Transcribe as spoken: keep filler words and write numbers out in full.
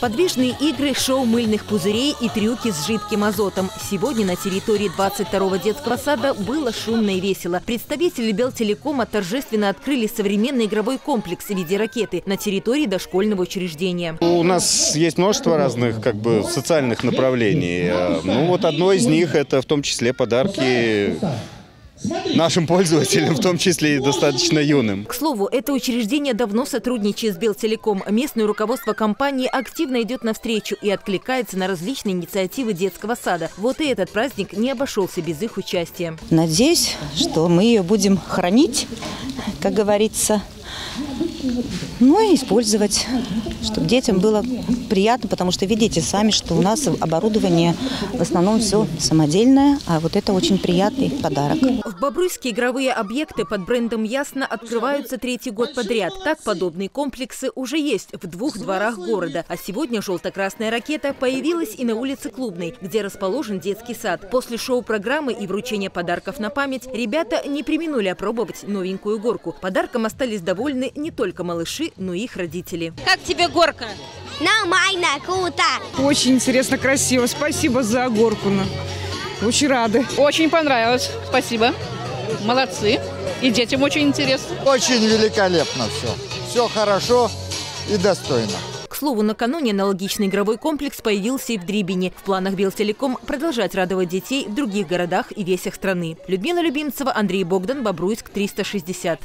Подвижные игры, шоу мыльных пузырей и трюки с жидким азотом. Сегодня на территории двадцать второго детского сада было шумно и весело. Представители Белтелекома торжественно открыли современный игровой комплекс в виде ракеты на территории дошкольного учреждения. У нас есть множество разных как бы социальных направлений. Ну вот одно из них — это в том числе подарки нашим пользователям, в том числе и достаточно юным. К слову, это учреждение давно сотрудничает с Белтелеком. Местное руководство компании активно идет навстречу и откликается на различные инициативы детского сада. Вот и этот праздник не обошелся без их участия. Надеюсь, что мы ее будем хранить, как говорится, ну и использовать, чтобы детям было приятно, потому что видите сами, что у нас оборудование в основном все самодельное, а вот это очень приятный подарок. В Бобруйске игровые объекты под брендом «Ясно» открываются третий год подряд. Так подобные комплексы уже есть в двух дворах города. А сегодня желто-красная ракета появилась и на улице Клубной, где расположен детский сад. После шоу-программы и вручения подарков на память ребята не преминули опробовать новенькую горку. Подарком остались довольны не только малыши, но и их родители. Как тебе горка? Нормально, круто! Очень интересно, красиво. Спасибо за горку. Очень рады. Очень понравилось. Спасибо. Молодцы. И детям очень интересно. Очень великолепно все. Все хорошо и достойно. К слову, накануне аналогичный игровой комплекс появился и в Дрибине. В планах Белтелеком продолжать радовать детей в других городах и весях страны. Людмила Любимцева, Андрей Богдан, Бобруйск триста шестьдесят.